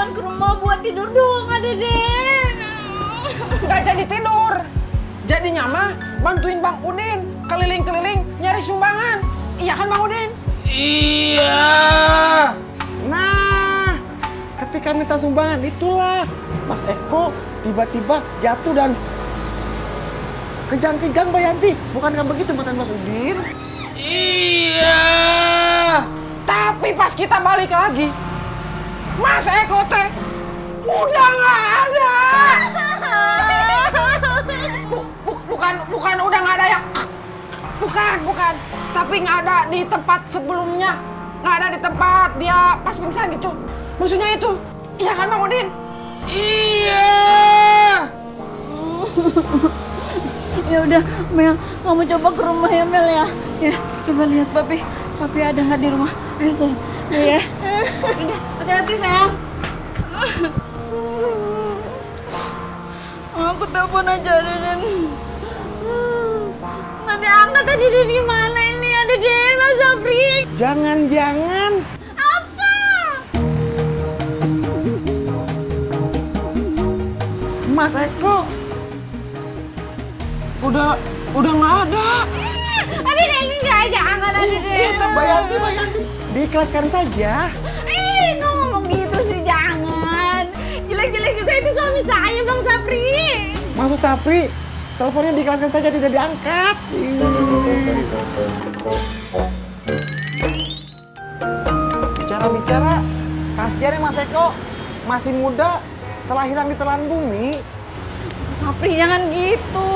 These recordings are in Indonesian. cuman ke rumah buat tidur doang, Dedek. Nggak jadi tidur. Jadinya mah bantuin Bang Udin keliling-keliling nyari sumbangan. Iya kan Bang Udin? Iya. Nah, ketika minta sumbangan itulah Mas Eko tiba-tiba jatuh dan kejang-kejang Mbak Yanti. Bukankah begitu mantan Mas Udin? Iya. Tapi pas kita balik lagi, Mas Eko teh udah nggak ada. Bukan udah nggak ada ya. Bukan. Tapi nggak ada di tempat sebelumnya. Nggak ada di tempat dia pas pingsan gitu. Maksudnya itu. Iya kan Bang Udin? Iya. Ya udah, Mel, kamu coba ke rumah ya Mel ya. Ya, coba lihat Papi ada nggak di rumah? Ayo sayang, ya. Udah, hati-hati sayang. Aku telepon aja Deden. Nggak diangkat tadi Deden gimana ini? Ada Deden Mas Sabri. Jangan. Apa? Mas Eko. Udah nggak ada. Ada Deden nggak? Jangan ada Deden. Bayangin. Diikhlaskan saja. Nggak ngomong gitu sih, jangan. Jelek-jelek juga itu suami saya, Bang Sapri. Maksud Sapri, teleponnya diikhlaskan saja, tidak diangkat. Bicara-bicara, kasihan ya Mas Eko. Masih muda, telah hilang di telan bumi. Sapri, jangan gitu.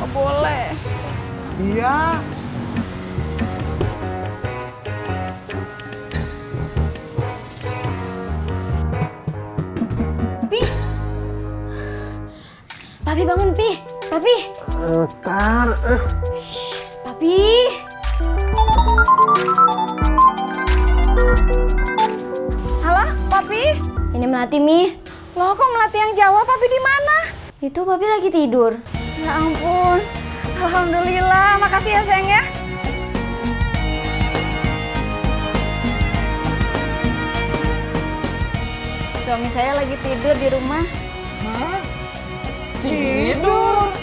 Nggak boleh. Iya. Papi bangun, Pi. Papi. Ntar. Papi. Halo, Papi. Ini Melati, Mi. Loh, kok Melati yang Jawa? Papi di mana? Itu Papi lagi tidur. Ya ampun. Alhamdulillah. Makasih ya, sayang ya. Suami saya lagi tidur di rumah. Hah? Tidur.